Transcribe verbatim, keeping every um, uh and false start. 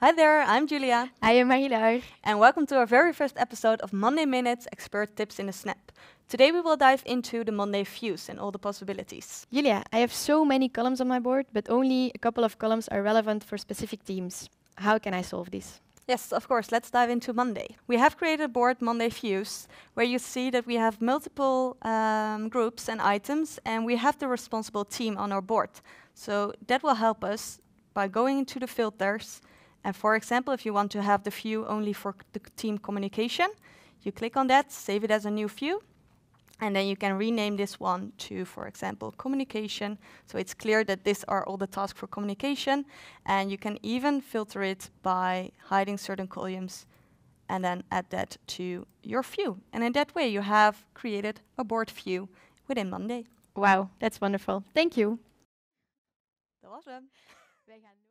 Hi there, I'm Julia. I am Marie-Laure. And welcome to our very first episode of Monday Minutes, Expert Tips in a Snap. Today we will dive into the Monday Views and all the possibilities. Julia, I have so many columns on my board, but only a couple of columns are relevant for specific themes. How can I solve this? Yes, of course, let's dive into Monday. We have created a board, Monday Views, where you see that we have multiple um, groups and items, and we have the responsible team on our board. So that will help us by going into the filters. And for example, if you want to have the view only for the team communication, you click on that, save it as a new view, and then you can rename this one to, for example, communication. So it's clear that these are all the tasks for communication, and you can even filter it by hiding certain columns and then add that to your view. And in that way, you have created a board view within Monday. Wow, that's wonderful. Thank you. Dat was hem.